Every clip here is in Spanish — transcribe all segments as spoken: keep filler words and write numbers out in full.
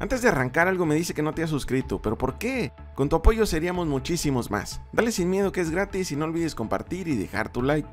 Antes de arrancar, algo me dice que no te has suscrito, pero ¿por qué? Con tu apoyo seríamos muchísimos más. Dale sin miedo que es gratis y no olvides compartir y dejar tu like.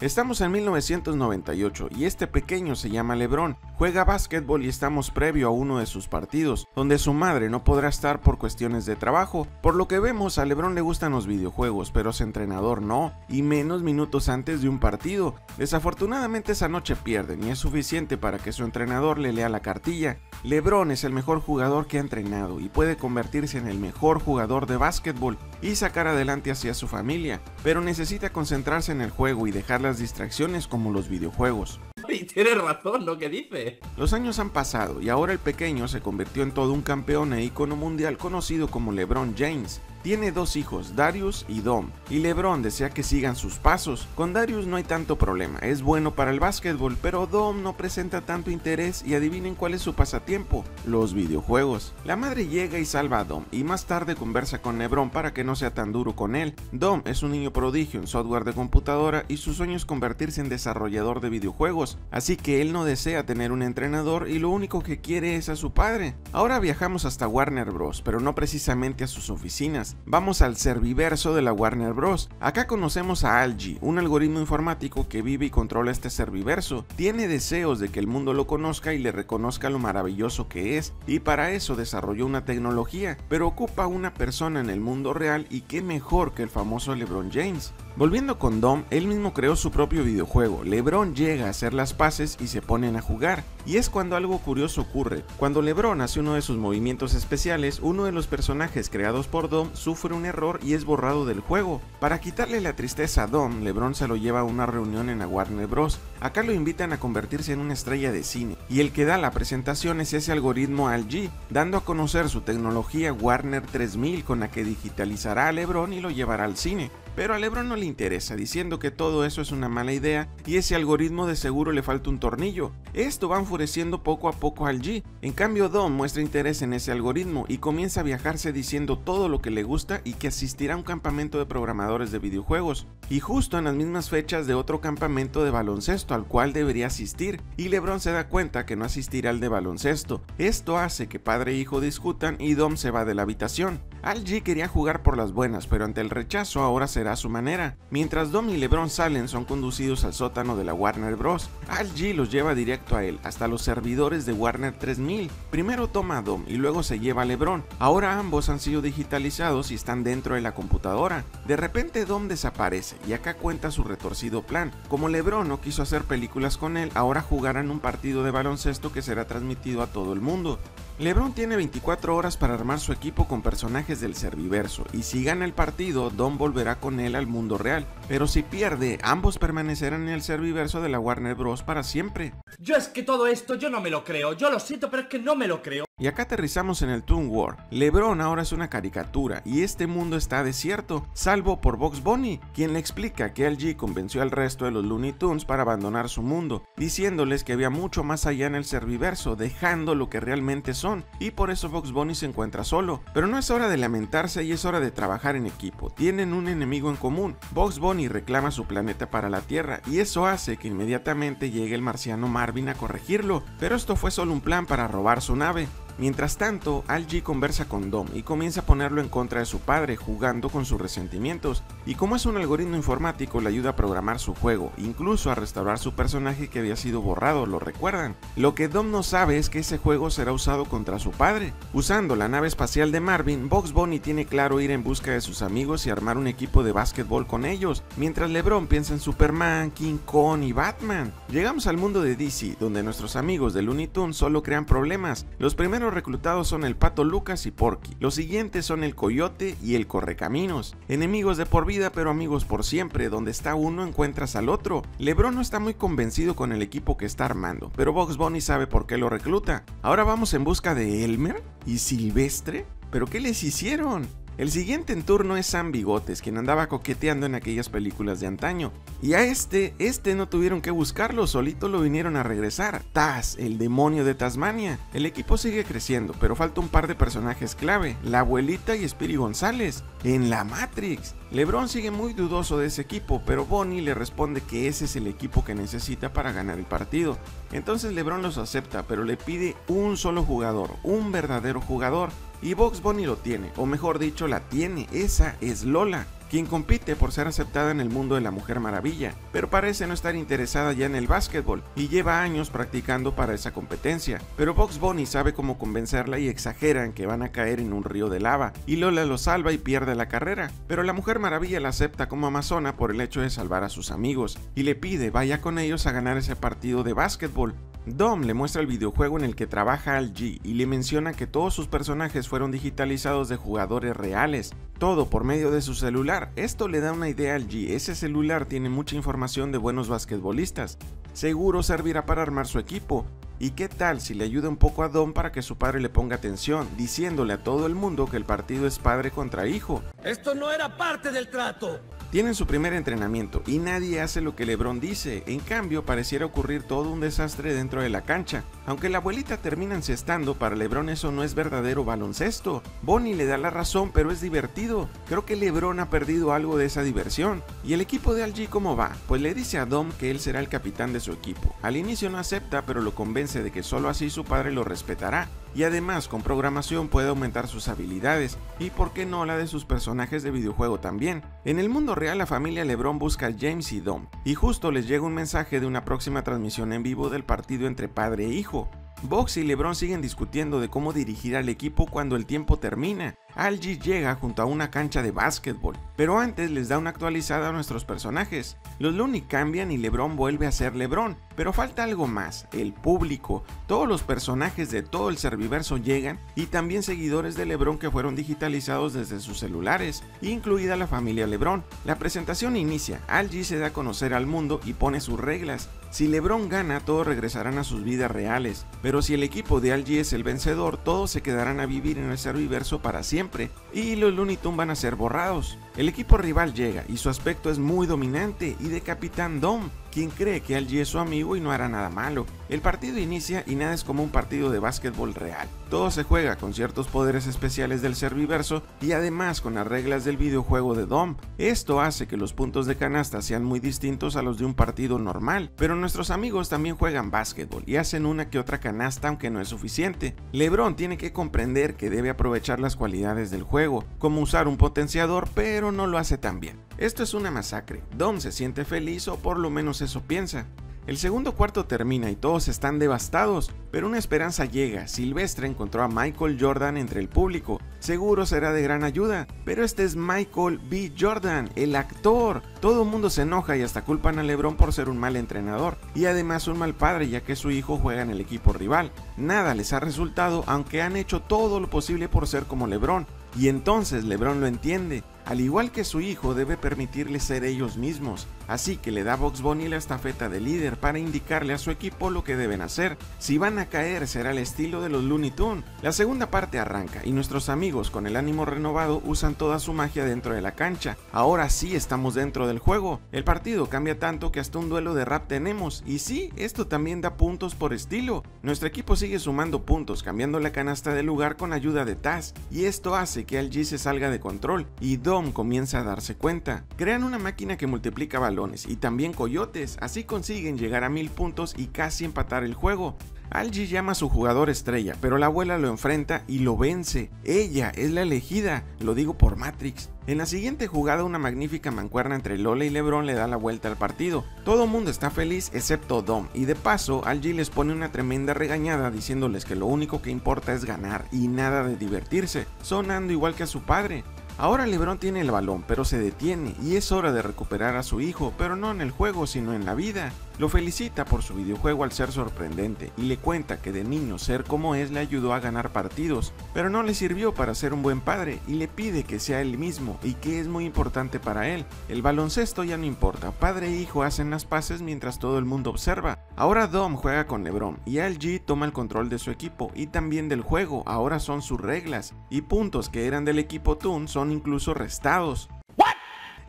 Estamos en mil novecientos noventa y ocho y este pequeño se llama LeBron, juega básquetbol y estamos previo a uno de sus partidos, donde su madre no podrá estar por cuestiones de trabajo. Por lo que vemos, a LeBron le gustan los videojuegos, pero a su entrenador no, y menos minutos antes de un partido. Desafortunadamente esa noche pierden y es suficiente para que su entrenador le lea la cartilla. LeBron es el mejor jugador que ha entrenado y puede convertirse en el mejor jugador de básquetbol y sacar adelante hacia su familia, pero necesita concentrarse en el juego y dejar las distracciones como los videojuegos. Y tienes razón lo que dice. Los años han pasado y ahora el pequeño se convirtió en todo un campeón e ícono mundial conocido como LeBron James. Tiene dos hijos, Darius y Dom, y LeBron desea que sigan sus pasos. Con Darius no hay tanto problema, es bueno para el básquetbol, pero Dom no presenta tanto interés y adivinen cuál es su pasatiempo, los videojuegos. La madre llega y salva a Dom, y más tarde conversa con LeBron para que no sea tan duro con él. Dom es un niño prodigio en software de computadora y su sueño es convertirse en desarrollador de videojuegos, así que él no desea tener un entrenador y lo único que quiere es a su padre. Ahora viajamos hasta Warner Bros, pero no precisamente a sus oficinas. Vamos al Serviverso de la Warner Bros. Acá conocemos a Al-G, un algoritmo informático que vive y controla este Serviverso. Tiene deseos de que el mundo lo conozca y le reconozca lo maravilloso que es, y para eso desarrolló una tecnología, pero ocupa una persona en el mundo real y qué mejor que el famoso LeBron James. Volviendo con Dom, él mismo creó su propio videojuego. LeBron llega a hacer las paces y se ponen a jugar, y es cuando algo curioso ocurre. Cuando LeBron hace uno de sus movimientos especiales, uno de los personajes creados por Dom sufre un error y es borrado del juego. Para quitarle la tristeza a Dom, LeBron se lo lleva a una reunión en la Warner Bros. Acá lo invitan a convertirse en una estrella de cine, y el que da la presentación es ese algoritmo Al-G, dando a conocer su tecnología Warner tres mil con la que digitalizará a LeBron y lo llevará al cine. Pero a LeBron no le interesa, diciendo que todo eso es una mala idea y ese algoritmo de seguro le falta un tornillo. Esto va enfureciendo poco a poco al G. En cambio, Dom muestra interés en ese algoritmo y comienza a viajarse diciendo todo lo que le gusta y que asistirá a un campamento de programadores de videojuegos, y justo en las mismas fechas de otro campamento de baloncesto al cual debería asistir, y LeBron se da cuenta que no asistirá al de baloncesto. Esto hace que padre e hijo discutan y Dom se va de la habitación. Al-G quería jugar por las buenas, pero ante el rechazo ahora será a su manera. Mientras Dom y LeBron salen, son conducidos al sótano de la Warner Bros. Al-G los lleva directo a él, hasta los servidores de Warner tres mil. Primero toma a Dom y luego se lleva a LeBron. Ahora ambos han sido digitalizados y están dentro de la computadora. De repente Dom desaparece y acá cuenta su retorcido plan. Como LeBron no quiso hacer películas con él, ahora jugarán un partido de baloncesto que será transmitido a todo el mundo. LeBron tiene veinticuatro horas para armar su equipo con personajes del Serviverso, y si gana el partido, Dom volverá con él al mundo real, pero si pierde, ambos permanecerán en el Serviverso de la Warner Bros. Para siempre. Yo es que todo esto yo no me lo creo, yo lo siento pero es que no me lo creo. Y acá aterrizamos en el Toon War. LeBron ahora es una caricatura y este mundo está desierto, salvo por Box Bunny, quien le explica que Al-G convenció al resto de los Looney Tunes para abandonar su mundo, diciéndoles que había mucho más allá en el Serviverso, dejando lo que realmente son, y por eso Box Bunny se encuentra solo. Pero no es hora de lamentarse y es hora de trabajar en equipo. Tienen un enemigo en común. Box Bunny reclama su planeta para la Tierra y eso hace que inmediatamente llegue el marciano Marvin a corregirlo, pero esto fue solo un plan para robar su nave. Mientras tanto, Al-G conversa con Dom y comienza a ponerlo en contra de su padre, jugando con sus resentimientos, y como es un algoritmo informático le ayuda a programar su juego, incluso a restaurar su personaje que había sido borrado, ¿lo recuerdan? Lo que Dom no sabe es que ese juego será usado contra su padre. Usando la nave espacial de Marvin, Bugs Bunny tiene claro ir en busca de sus amigos y armar un equipo de básquetbol con ellos, mientras LeBron piensa en Superman, King Kong y Batman. Llegamos al mundo de D C, donde nuestros amigos de Looney Tunes solo crean problemas. Los primeros Los reclutados son el Pato Lucas y Porky, los siguientes son el Coyote y el Correcaminos, enemigos de por vida pero amigos por siempre, donde está uno encuentras al otro. LeBron no está muy convencido con el equipo que está armando, pero Bugs Bunny sabe por qué lo recluta. Ahora vamos en busca de Elmer y Silvestre, pero ¿qué les hicieron? El siguiente en turno es Sam Bigotes, quien andaba coqueteando en aquellas películas de antaño. Y a este, este no tuvieron que buscarlo, solito lo vinieron a regresar. Taz, el demonio de Tasmania. El equipo sigue creciendo, pero falta un par de personajes clave, la abuelita y Spiri González, en la Matrix. LeBron sigue muy dudoso de ese equipo, pero Bonnie le responde que ese es el equipo que necesita para ganar el partido. Entonces LeBron los acepta, pero le pide un solo jugador, un verdadero jugador, y Box Bunny lo tiene, o mejor dicho la tiene, esa es Lola, quien compite por ser aceptada en el mundo de la Mujer Maravilla, pero parece no estar interesada ya en el básquetbol y lleva años practicando para esa competencia, pero Box Bunny sabe cómo convencerla y exageran que van a caer en un río de lava y Lola lo salva y pierde la carrera, pero la Mujer Maravilla la acepta como amazona por el hecho de salvar a sus amigos y le pide vaya con ellos a ganar ese partido de básquetbol. Dom le muestra el videojuego en el que trabaja Al-G y le menciona que todos sus personajes fueron digitalizados de jugadores reales, todo por medio de su celular. Esto le da una idea a Al-G, ese celular tiene mucha información de buenos basquetbolistas, seguro servirá para armar su equipo. ¿Y qué tal si le ayuda un poco a Dom para que su padre le ponga atención, diciéndole a todo el mundo que el partido es padre contra hijo? ¡Esto no era parte del trato! Tienen su primer entrenamiento y nadie hace lo que LeBron dice, en cambio pareciera ocurrir todo un desastre dentro de la cancha. Aunque la abuelita termina encestando, para LeBron eso no es verdadero baloncesto. Bonnie le da la razón, pero es divertido. Creo que LeBron ha perdido algo de esa diversión. ¿Y el equipo de Al-G cómo va? Pues le dice a Dom que él será el capitán de su equipo. Al inicio no acepta, pero lo convence de que solo así su padre lo respetará. Y además con programación puede aumentar sus habilidades y por qué no la de sus personajes de videojuego también. En el mundo real la familia LeBron busca a James y Dom y justo les llega un mensaje de una próxima transmisión en vivo del partido entre padre e hijo. Box y LeBron siguen discutiendo de cómo dirigir al equipo cuando el tiempo termina. Al-G llega junto a una cancha de básquetbol, pero antes les da una actualizada a nuestros personajes. Los Looney cambian y LeBron vuelve a ser LeBron, pero falta algo más, el público. Todos los personajes de todo el Serviverso llegan y también seguidores de LeBron que fueron digitalizados desde sus celulares, incluida la familia LeBron. La presentación inicia, Al-G se da a conocer al mundo y pone sus reglas. Si LeBron gana, todos regresarán a sus vidas reales, pero si el equipo de Al-G es el vencedor, todos se quedarán a vivir en el Serviverso para siempre, y los Looney Tunes van a ser borrados. El equipo rival llega, y su aspecto es muy dominante, y de Capitán Dom, quien cree que Al-G es su amigo y no hará nada malo. El partido inicia y nada es como un partido de básquetbol real. Todo se juega con ciertos poderes especiales del Serviverso y además con las reglas del videojuego de Dom. Esto hace que los puntos de canasta sean muy distintos a los de un partido normal, pero nuestros amigos también juegan básquetbol y hacen una que otra canasta aunque no es suficiente. LeBron tiene que comprender que debe aprovechar las cualidades del juego, como usar un potenciador, pero no lo hace tan bien. Esto es una masacre. Dom se siente feliz, o por lo menos eso piensa. El segundo cuarto termina y todos están devastados, pero una esperanza llega. Silvestre encontró a Michael Jordan entre el público, seguro será de gran ayuda, pero este es Michael B. Jordan, el actor. Todo el mundo se enoja y hasta culpan a LeBron por ser un mal entrenador y además un mal padre, ya que su hijo juega en el equipo rival. Nada les ha resultado, aunque han hecho todo lo posible por ser como LeBron. Y entonces LeBron lo entiende, al igual que su hijo debe permitirles ser ellos mismos, así que le da a Bugs Bunny la estafeta de líder para indicarle a su equipo lo que deben hacer. Si van a caer será el estilo de los Looney Tunes. La segunda parte arranca y nuestros amigos con el ánimo renovado usan toda su magia dentro de la cancha. Ahora sí estamos dentro del juego, el partido cambia tanto que hasta un duelo de rap tenemos y sí, esto también da puntos por estilo. Nuestro equipo sigue sumando puntos cambiando la canasta de lugar con ayuda de Taz y esto hace que Al-G se salga de control y Dom comienza a darse cuenta. Crean una máquina que multiplica balones y también coyotes, así consiguen llegar a mil puntos y casi empatar el juego. Al-G llama a su jugador estrella, pero la abuela lo enfrenta y lo vence. Ella es la elegida, lo digo por Matrix. En la siguiente jugada una magnífica mancuerna entre Lola y LeBron le da la vuelta al partido. Todo mundo está feliz excepto Dom y de paso Al-G les pone una tremenda regañada diciéndoles que lo único que importa es ganar y nada de divertirse, sonando igual que a su padre. Ahora LeBron tiene el balón, pero se detiene y es hora de recuperar a su hijo, pero no en el juego sino en la vida. Lo felicita por su videojuego al ser sorprendente y le cuenta que de niño ser como es le ayudó a ganar partidos, pero no le sirvió para ser un buen padre y le pide que sea él mismo y que es muy importante para él. El baloncesto ya no importa, padre e hijo hacen las paces mientras todo el mundo observa. Ahora Dom juega con LeBron y Al-G toma el control de su equipo y también del juego, ahora son sus reglas y puntos que eran del equipo Toon son incluso restados.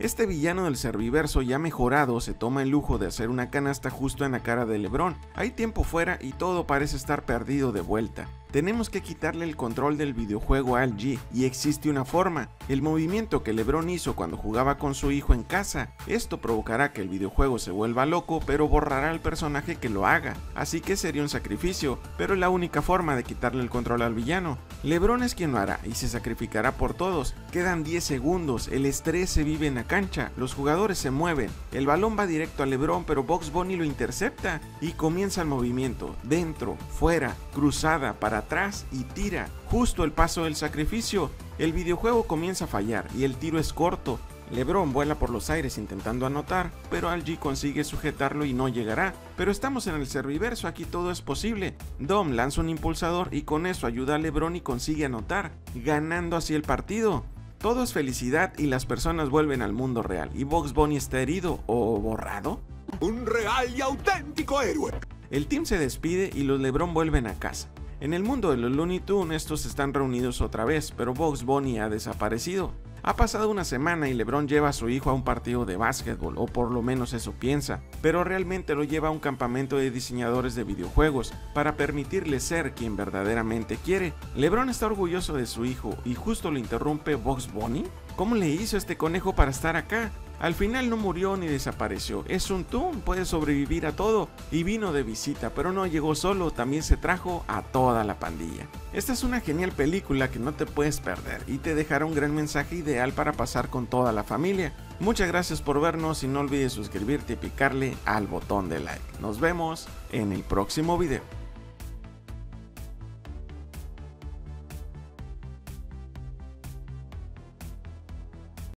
Este villano del Serviverso ya mejorado se toma el lujo de hacer una canasta justo en la cara de LeBron. Hay tiempo fuera y todo parece estar perdido de vuelta. Tenemos que quitarle el control del videojuego a Al-G, y existe una forma, el movimiento que LeBron hizo cuando jugaba con su hijo en casa. Esto provocará que el videojuego se vuelva loco, pero borrará al personaje que lo haga, así que sería un sacrificio, pero es la única forma de quitarle el control al villano. LeBron es quien lo hará y se sacrificará por todos. Quedan diez segundos, el estrés se vive en la cancha, los jugadores se mueven, el balón va directo a LeBron, pero Bugs Bunny lo intercepta y comienza el movimiento, dentro, fuera, cruzada, para atrás y tira, justo el paso del sacrificio. El videojuego comienza a fallar y el tiro es corto. LeBron vuela por los aires intentando anotar, pero Al-G consigue sujetarlo y no llegará. Pero estamos en el Serviverso, aquí todo es posible. Dom lanza un impulsador y con eso ayuda a LeBron y consigue anotar, ganando así el partido. Todo es felicidad y las personas vuelven al mundo real, y Bugs Bunny está herido o borrado. Un real y auténtico héroe. El team se despide y los LeBron vuelven a casa. En el mundo de los Looney Tunes estos están reunidos otra vez, pero Bugs Bunny ha desaparecido. Ha pasado una semana y LeBron lleva a su hijo a un partido de básquetbol, o por lo menos eso piensa, pero realmente lo lleva a un campamento de diseñadores de videojuegos para permitirle ser quien verdaderamente quiere. LeBron está orgulloso de su hijo y justo lo interrumpe Bugs Bunny. ¿Cómo le hizo este conejo para estar acá? Al final no murió ni desapareció, es un Toon, puede sobrevivir a todo, y vino de visita, pero no llegó solo, también se trajo a toda la pandilla. Esta es una genial película que no te puedes perder y te dejará un gran mensaje ideal para pasar con toda la familia. Muchas gracias por vernos y no olvides suscribirte y picarle al botón de like. Nos vemos en el próximo video.